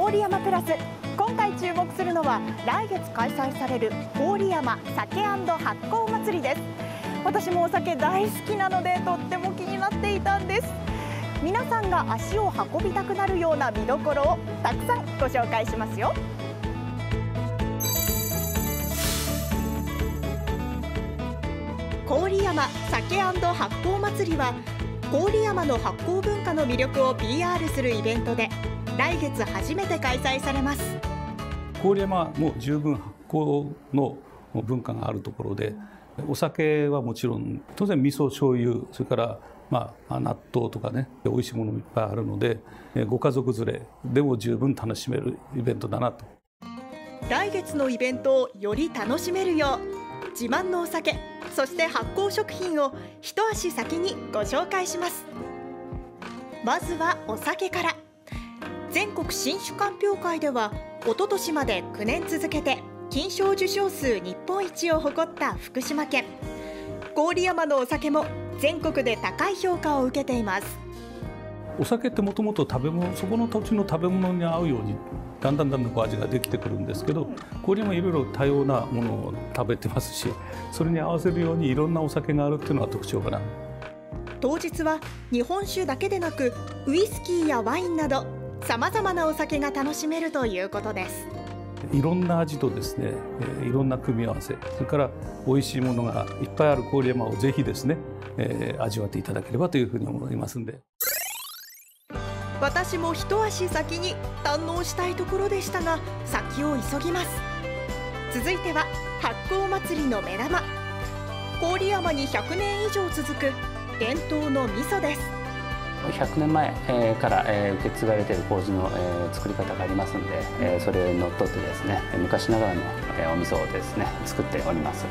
郡山プラス。今回注目するのは来月開催される郡山酒&発酵まつりです。私もお酒大好きなのでとっても気になっていたんです。皆さんが足を運びたくなるような見どころをたくさんご紹介しますよ。郡山酒&発酵まつりは郡山の発酵文化の魅力を PR するイベントで、来月初めて開催されます。郡山も十分発酵の文化があるところで、お酒はもちろん当然味噌醤油、それから納豆とかね、美味しいものもいっぱいあるので、ご家族連れでも十分楽しめるイベントだなと。来月のイベントをより楽しめるよう、自慢のお酒そして発酵食品を一足先にご紹介します。まずはお酒から。全国新酒鑑評会では一昨年まで9年続けて金賞受賞数日本一を誇った福島県。郡山のお酒も全国で高い評価を受けています。お酒ってもともと食べ物、そこの土地の食べ物に合うようにだんだんだんだんこう味ができてくるんですけど、これもいろいろ多様なものを食べてますし、それに合わせるようにいろんなお酒があるっていうのが特徴かな。当日は日本酒だけでなくウイスキーやワインなどさまざまなお酒が楽しめるということです。いろんな味とですね、いろんな組み合わせ、それから美味しいものがいっぱいある郡山をぜひですね、味わっていただければというふうに思いますんで。私も一足先に堪能したいところでしたが、先を急ぎます。続いては発酵祭りの目玉、郡山に100年以上続く伝統の味噌です。100年前から受け継がれている麹の作り方がありますので、それにのっとってですね、昔ながらのお味噌をですね作っております。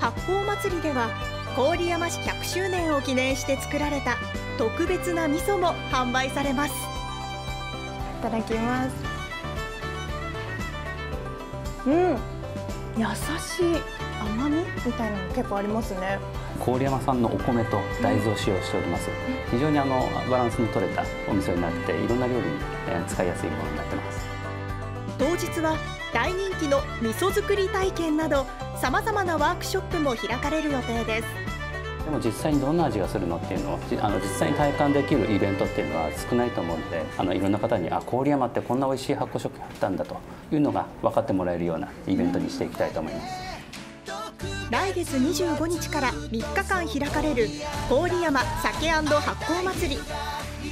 発酵祭りでは郡山市100周年を記念して作られた特別な味噌も販売されます。いただきます。優しい甘みみたいなの結構ありますね。郡山産のお米と大豆を使用しております。非常にバランスの取れたお味噌になって、いろんな料理に使いやすいものになってます。当日は大人気の味噌作り体験など、さまざまなワークショップも開かれる予定です。でも実際にどんな味がするのっていうのを実際に体感できるイベントっていうのは少ないと思うので、いろんな方に郡山ってこんな美味しい発酵食品あったんだというのが分かってもらえるようなイベントにしていきたいと思います。来月25日から3日間開かれる郡山酒&発酵まつり。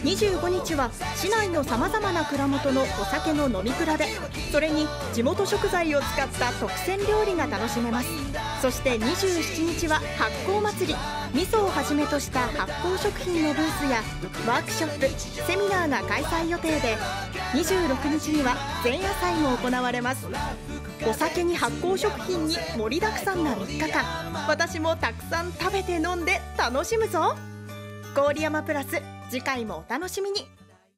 25日は市内のさまざまな蔵元のお酒の飲み比べ、それに地元食材を使った特選料理が楽しめます。そして27日は発酵祭り、味噌をはじめとした発酵食品のブースやワークショップ、セミナーが開催予定で、26日には前夜祭も行われます。お酒に発酵食品に盛りだくさんな3日間、私もたくさん食べて飲んで楽しむぞ。郡山プラス、次回もお楽しみに。